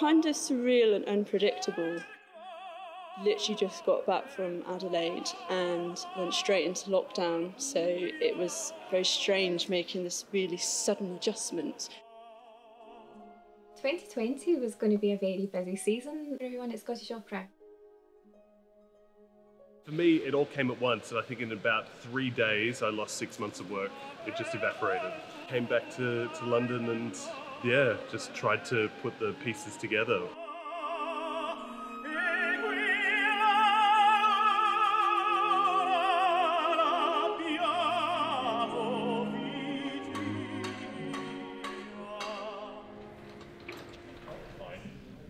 kind of surreal and unpredictable. Literally just got back from Adelaide and went straight into lockdown, so it was very strange making this really sudden adjustment. 2020 was going to be a very busy season for everyone at Scottish Opera. For me, it all came at once, and I think in about 3 days I lost 6 months of work. It just evaporated. Came back to London and, yeah, just tried to put the pieces together.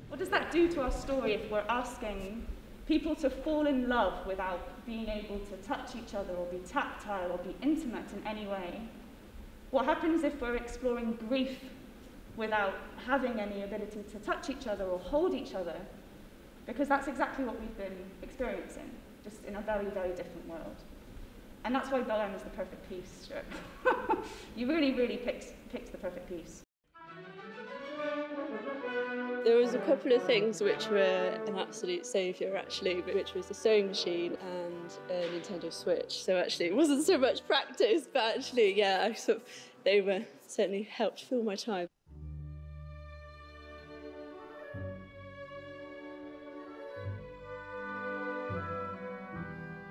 What does that do to our story if we're asking people to fall in love without being able to touch each other or be tactile or be intimate in any way? What happens if we're exploring grief without having any ability to touch each other or hold each other? Because that's exactly what we've been experiencing, just in a very, very different world. And that's why Bohème is the perfect piece, sure. You really, really picks the perfect piece. There was a couple of things which were an absolute saviour actually, which was the sewing machine and a Nintendo Switch. So actually it wasn't so much practice, but actually, yeah, they were certainly helped fill my time.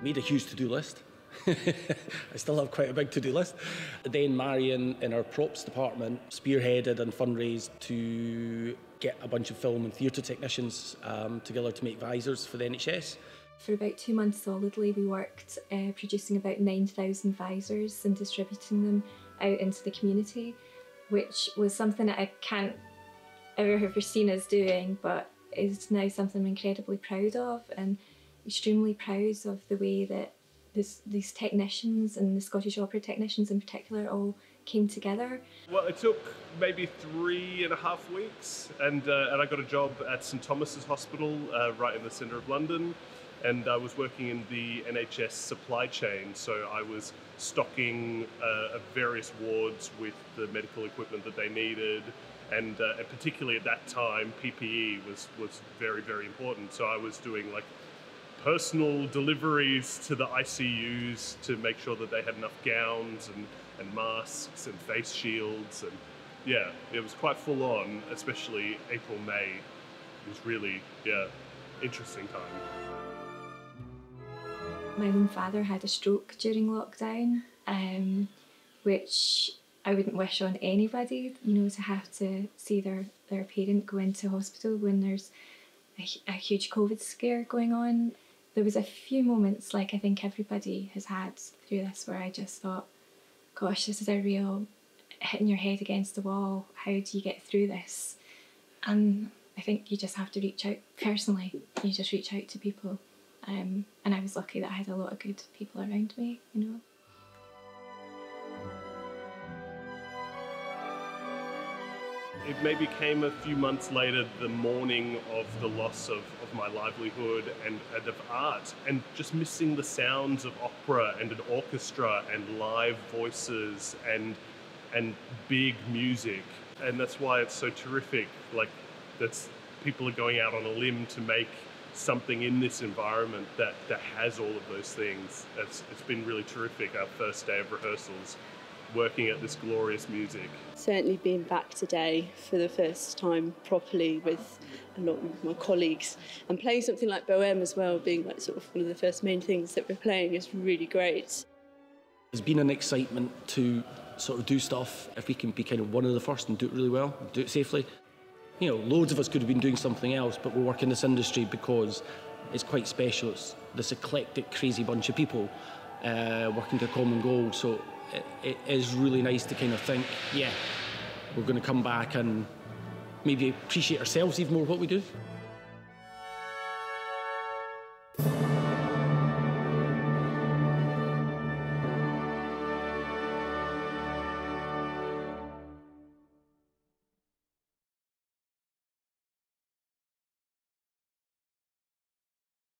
Made a huge to-do list. I still have quite a big to-do list. Then Marion in our props department spearheaded and fundraised to get a bunch of film and theatre technicians together to make visors for the NHS. For about 2 months solidly we worked producing about 9,000 visors and distributing them out into the community, which was something that I can't ever have foreseen us doing, but is now something I'm incredibly proud of, and extremely proud of the way that these technicians and the Scottish Opera technicians in particular all came together. Well, it took maybe 3.5 weeks and I got a job at St Thomas's Hospital right in the centre of London, and I was working in the NHS supply chain, so I was stocking various wards with the medical equipment that they needed, and particularly at that time PPE was very, very important, so I was doing like personal deliveries to the ICUs to make sure that they had enough gowns and masks and face shields, and yeah, it was quite full on, especially April, May. It was really, yeah, interesting time. My own father had a stroke during lockdown, which I wouldn't wish on anybody, you know, to have to see their parent go into hospital when there's a huge COVID scare going on. There was a few moments, like I think everybody has had through this, where I just thought, gosh, this is a real hitting your head against the wall. How do you get through this? And I think you just have to reach out personally. You just reach out to people. And I was lucky that I had a lot of good people around me, you know. It maybe came a few months later, the mourning of the loss of my livelihood and of art, and just missing the sounds of opera and an orchestra and live voices and big music. And that's why it's so terrific. Like, people are going out on a limb to make something in this environment that has all of those things. It's been really terrific, our first day of rehearsals, working at this glorious music. Certainly being back today for the first time properly with a lot of my colleagues, and playing something like Bohème as well, being like sort of one of the first main things that we're playing, is really great. There's been an excitement to sort of do stuff. If we can be kind of one of the first and do it really well, do it safely. You know, loads of us could have been doing something else, but we work in this industry because it's quite special. It's this eclectic, crazy bunch of people working to a common goal, so it is really nice to kind of think, yeah, we're going to come back and maybe appreciate ourselves even more what we do.